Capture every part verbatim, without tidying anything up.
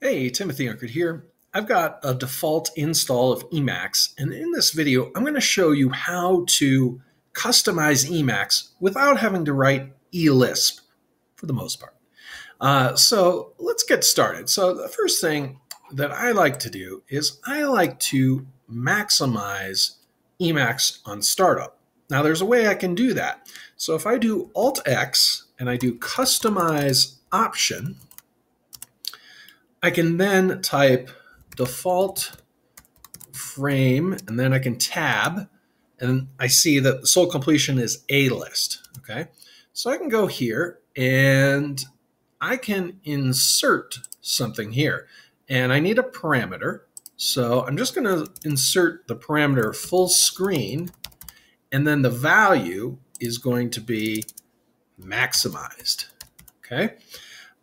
Hey, Timothy Unkert here. I've got a default install of Emacs, and in this video, I'm going to show you how to customize Emacs without having to write Elisp for the most part. Uh, so let's get started. So the first thing that I like to do is I like to maximize Emacs on startup. Now there's a way I can do that. So if I do Alt X and I do Customize Option, I can then type default frame, and then I can tab, and I see that the sole completion is A list. Okay, so I can go here and I can insert something here, and I need a parameter. So I'm just going to insert the parameter full screen, and then the value is going to be maximized. Okay,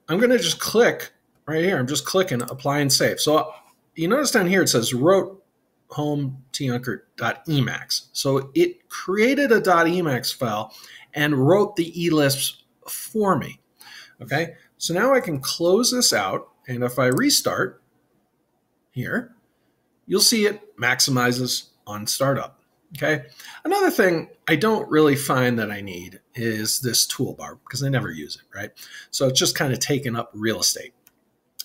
I'm going to just click right here. I'm just clicking apply and save. So you notice down here it says wrote home tunkert.emacs. So it created a .emacs file and wrote the elisps for me. Okay, so now I can close this out, and if I restart here, you'll see it maximizes on startup. Okay, another thing I don't really find that I need is this toolbar because I never use it, right? So it's just kind of taking up real estate.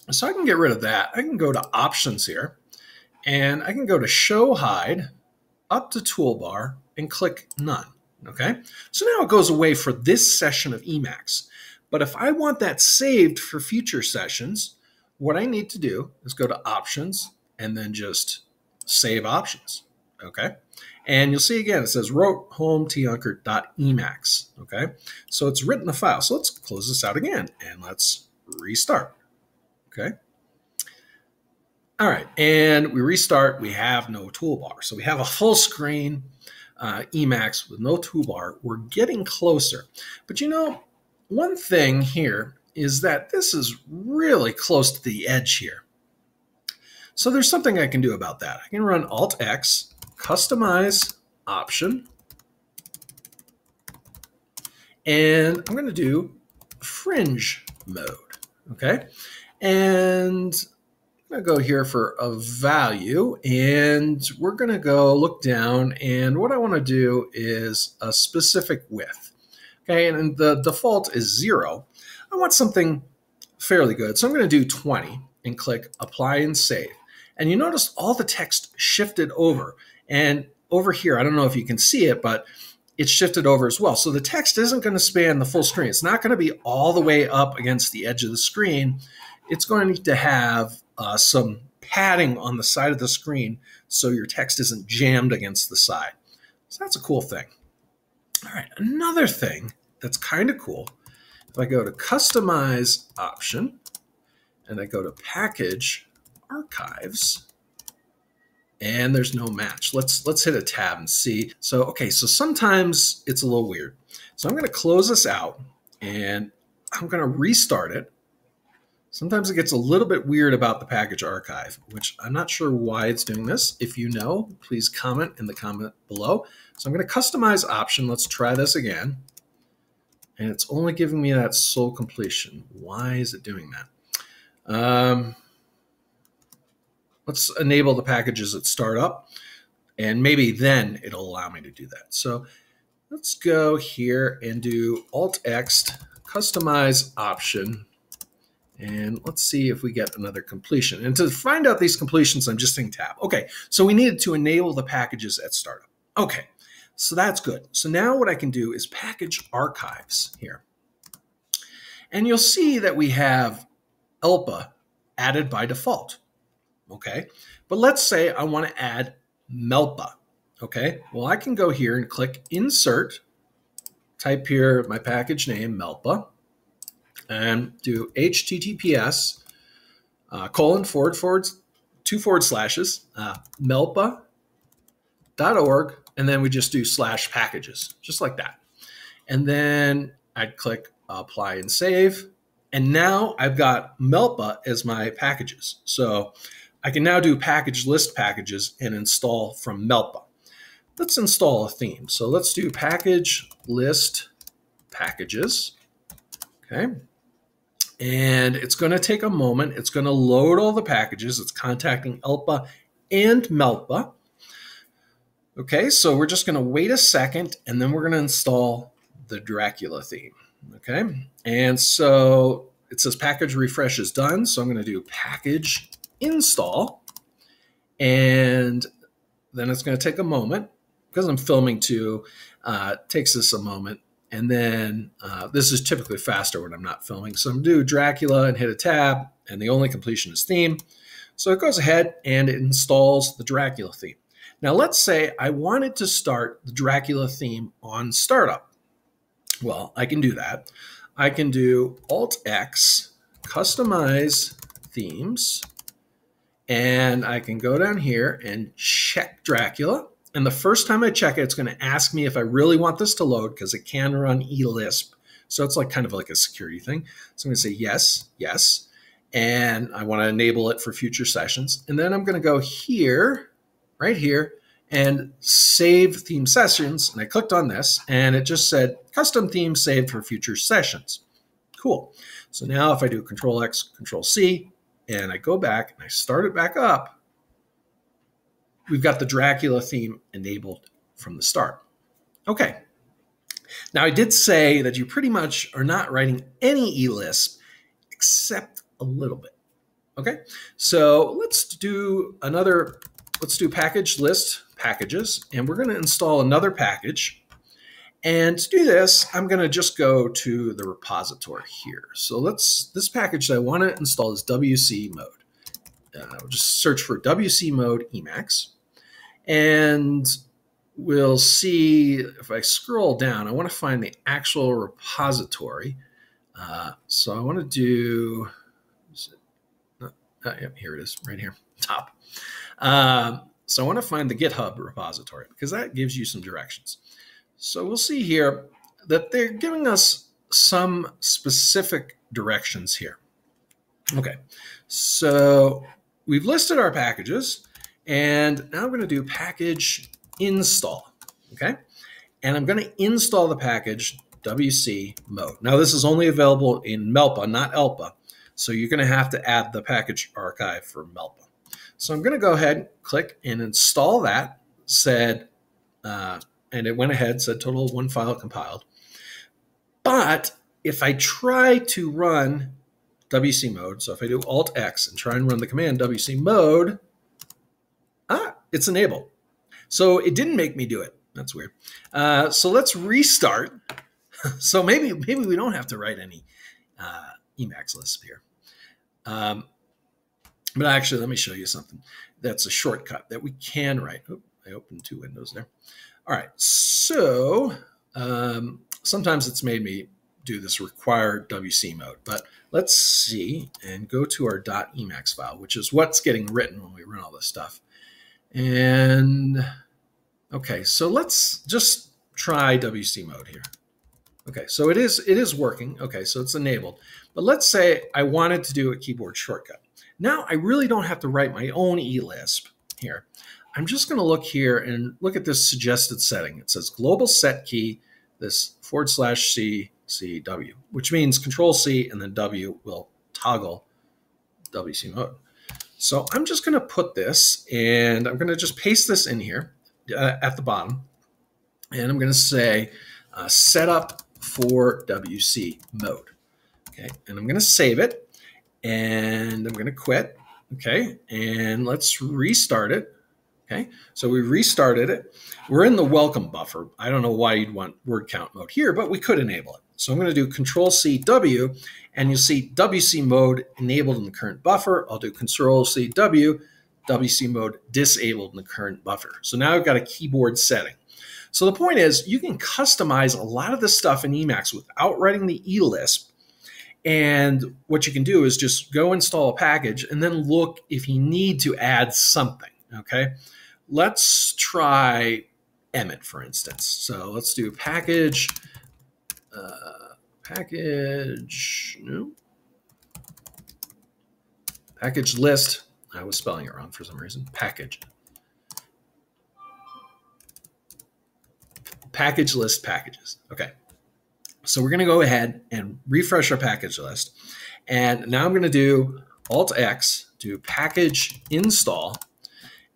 So I can get rid of that. I can go to options here, and I can go to show hide, up to toolbar, and click none. Okay, so now it goes away for this session of Emacs. But if I want that saved for future sessions, what I need to do is go to options and then just save options. Okay, and you'll see again it says wrote home tunkert.emacs. Okay, so it's written the file. So let's close this out again and let's restart. Okay. All right. And we restart. We have no toolbar. So we have a full screen uh, Emacs with no toolbar. We're getting closer. But you know, one thing here is that this is really close to the edge here. So there's something I can do about that. I can run Alt X, Customize Option, and I'm going to do Fringe Mode. Okay. And I'm going to go here for a value, and we're going to go look down, and what I want to do is a specific width. Okay, and the default is zero. I want something fairly good, so I'm going to do twenty and click apply and save. And you notice all the text shifted over, and over here, I don't know if you can see it, but it's shifted over as well. So the text isn't going to span the full screen. It's not going to be all the way up against the edge of the screen. It's going to need to have uh, some padding on the side of the screen so your text isn't jammed against the side. So that's a cool thing. All right, another thing that's kind of cool, if I go to Customize Option and I go to Package Archives, and there's no match. Let's, let's hit a tab and see. So, okay, so sometimes it's a little weird. So I'm going to close this out, and I'm going to restart it. Sometimes it gets a little bit weird about the package archive, which I'm not sure why it's doing this. If you know, please comment in the comment below. So I'm going to customize option. Let's try this again. And it's only giving me that sole completion. Why is it doing that? Um, let's enable the packages at startup, and maybe then it'll allow me to do that. So let's go here and do Alt X, customize option. And let's see if we get another completion. And to find out these completions, I'm just saying tab. Okay, so we needed to enable the packages at startup. Okay, so that's good. So now what I can do is package archives here. And you'll see that we have E L P A added by default. Okay, but let's say I want to add Melpa. Okay, well, I can go here and click insert, type here my package name, Melpa, and do H T T P S uh, colon forward forwards two forward slashes uh, melpa dot org, and then we just do slash packages, just like that. And then I'd click apply and save, and now I've got Melpa as my packages. So I can now do package list packages and install from Melpa. Let's install a theme. So let's do package list packages. Okay. and it's going to take a moment. It's going to load all the packages. It's contacting E L P A and Melpa. Okay, so we're just going to wait a second, and then we're going to install the Dracula theme. Okay, and so it says package refresh is done. So I'm going to do package install, and then it's going to take a moment because I'm filming too. Uh, takes us a moment. And then uh, this is typically faster when I'm not filming. So I'm going to do Dracula and hit a tab, and the only completion is theme. So it goes ahead and it installs the Dracula theme. Now let's say I wanted to start the Dracula theme on startup. Well, I can do that. I can do Alt X, customize themes, and I can go down here and check Dracula. And the first time I check it, it's going to ask me if I really want this to load because it can run Elisp. So it's like kind of like a security thing. So I'm going to say yes, yes. And I want to enable it for future sessions. And then I'm going to go here, right here, and save theme sessions. And I clicked on this, and it just said custom theme saved for future sessions. Cool. So now if I do Control X, Control C, and I go back and I start it back up, we've got the Dracula theme enabled from the start. Okay. Now I did say that you pretty much are not writing any Elisp except a little bit. Okay. So let's do another, let's do package list packages, and we're going to install another package. And to do this, I'm going to just go to the repository here. So let's, this package that I want to install is W C mode. Uh, we'll just search for W C mode Emacs. And we'll see, if I scroll down, I want to find the actual repository. Uh, so I want to do, is it not, oh, yeah, here it is, right here, top. Uh, so I want to find the GitHub repository because that gives you some directions. So we'll see here that they're giving us some specific directions here. Okay, so we've listed our packages, and now I'm going to do package install, okay? And I'm going to install the package W C mode. Now, this is only available in Melpa, not E L P A, so you're going to have to add the package archive for Melpa. So I'm going to go ahead, click, and install that, said, uh, and it went ahead, said total one file compiled. But if I try to run W C mode, so if I do Alt X and try and run the command W C mode, ah, it's enabled. So it didn't make me do it. That's weird. Uh, so let's restart. So maybe maybe we don't have to write any uh, Emacs Lisp here. Um, but actually, let me show you something that's a shortcut that we can write. Oop, I opened two windows there. All right, so um, sometimes it's made me do this required W C mode, but let's see and go to our .emacs file, which is what's getting written when we run all this stuff. And okay, so let's just try W C mode here. Okay, so it is it is working. Okay, so it's enabled. But let's say I wanted to do a keyboard shortcut. Now I really don't have to write my own Elisp here. I'm just going to look here and look at this suggested setting. It says global set key, this forward slash C. C W, which means Control C and then W will toggle W C mode. So I'm just going to put this, and I'm going to just paste this in here uh, at the bottom. And I'm going to say uh, setup for W C mode. Okay. And I'm going to save it, and I'm going to quit. Okay. And let's restart it. Okay, so we restarted it. We're in the welcome buffer. I don't know why you'd want word count mode here, but we could enable it. So I'm going to do Control C W, and you'll see W C mode enabled in the current buffer. I'll do Control C W, W C mode disabled in the current buffer. So now I've got a keyboard setting. So the point is, you can customize a lot of this stuff in Emacs without writing the Elisp. And what you can do is just go install a package and then look if you need to add something. Okay, let's try Emmet, for instance. So let's do package, uh, package, no, package list. I was spelling it wrong for some reason. Package, package list packages. Okay, so we're going to go ahead and refresh our package list. And now I'm going to do Alt X, do package install,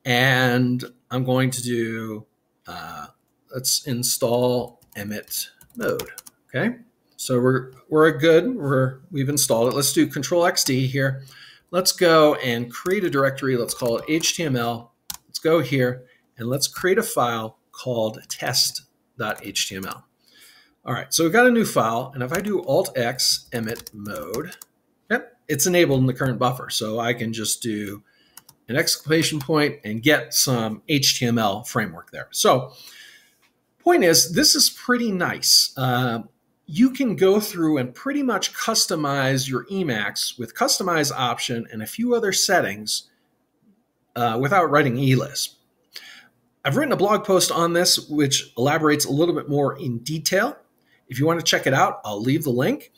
and I'm going to do, uh, let's install Emmet mode. Okay. So we're, we're good. We're, we've installed it. Let's do Control X D here. Let's go and create a directory. Let's call it H T M L. Let's go here and let's create a file called test dot H T M L. All right. So we've got a new file. And if I do Alt X Emmet mode, yep, it's enabled in the current buffer. So I can just do an exclamation point and get some H T M L framework there. So point is, this is pretty nice. Uh, you can go through and pretty much customize your Emacs with customize option and a few other settings uh, without writing Elisp. I've written a blog post on this, which elaborates a little bit more in detail. If you want to check it out, I'll leave the link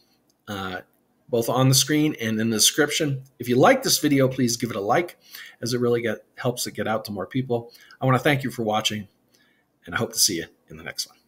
uh, both on the screen and in the description. If you like this video, please give it a like, as it really get, helps it get out to more people. I want to thank you for watching, and I hope to see you in the next one.